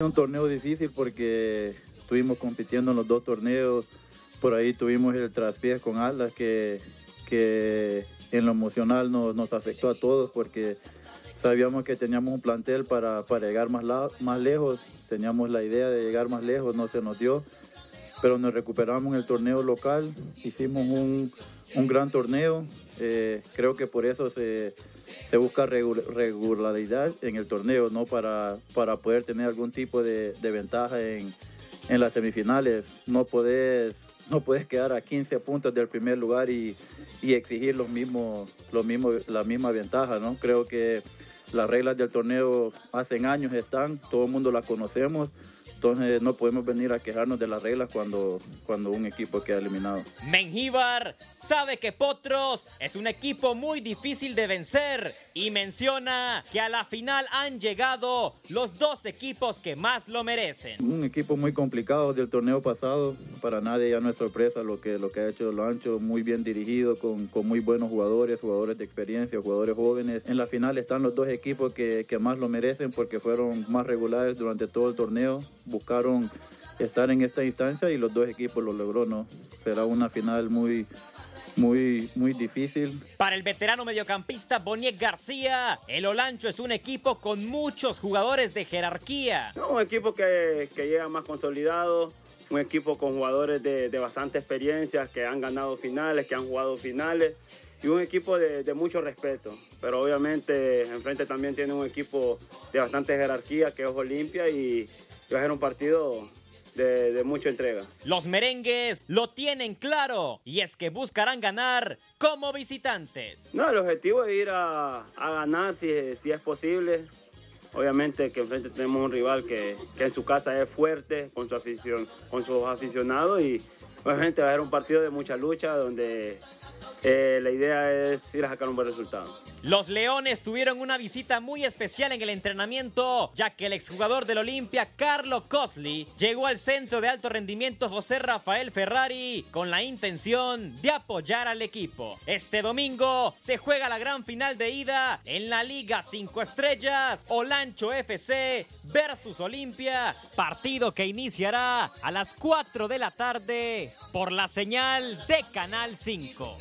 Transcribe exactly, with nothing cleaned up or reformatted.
Un torneo difícil porque estuvimos compitiendo en los dos torneos, por ahí tuvimos el traspiés con Atlas que, que en lo emocional nos, nos afectó a todos porque sabíamos que teníamos un plantel para, para llegar más, la, más lejos, teníamos la idea de llegar más lejos, no se nos dio, pero nos recuperamos en el torneo local, hicimos un, un gran torneo, eh, creo que por eso se... Se busca regularidad en el torneo, ¿no? Para, para poder tener algún tipo de, de ventaja en, en las semifinales. No podés, no podés quedar a quince puntos del primer lugar y, y exigir los mismos, los mismos, la misma ventaja, ¿no? Creo que las reglas del torneo hace años están, todo el mundo las conocemos. Entonces no podemos venir a quejarnos de las reglas cuando, cuando un equipo queda eliminado. Menjívar sabe que Potros es un equipo muy difícil de vencer y menciona que a la final han llegado los dos equipos que más lo merecen. Un equipo muy complicado del torneo pasado, para nadie ya no es sorpresa lo que, lo que ha hecho Olancho, muy bien dirigido, con, con muy buenos jugadores, jugadores de experiencia, jugadores jóvenes. En la final están los dos equipos que, que más lo merecen porque fueron más regulares durante todo el torneo. Buscaron estar en esta instancia y los dos equipos lo logró, ¿no? Será una final muy, muy, muy difícil. Para el veterano mediocampista Boniek García, el Olancho es un equipo con muchos jugadores de jerarquía. Un equipo que, que llega más consolidado, un equipo con jugadores de, de bastante experiencia, que han ganado finales, que han jugado finales, y un equipo de, de mucho respeto, pero obviamente enfrente también tiene un equipo de bastante jerarquía, que es Olimpia, y va a ser un partido de, de mucha entrega. Los merengues lo tienen claro y es que buscarán ganar como visitantes. No, el objetivo es ir a, a ganar si, si es posible. Obviamente que enfrente tenemos un rival que, que en su casa es fuerte con su afición, con sus aficionados, y obviamente va a ser un partido de mucha lucha donde Eh, la idea es ir a sacar un buen resultado. Los Leones tuvieron una visita muy especial en el entrenamiento, ya que el exjugador del Olimpia, Carlos Cosli, llegó al centro de alto rendimiento José Rafael Ferrari con la intención de apoyar al equipo. Este domingo se juega la gran final de ida en la Liga cinco Estrellas, Olancho F C versus Olimpia, partido que iniciará a las cuatro de la tarde por la señal de Canal cinco.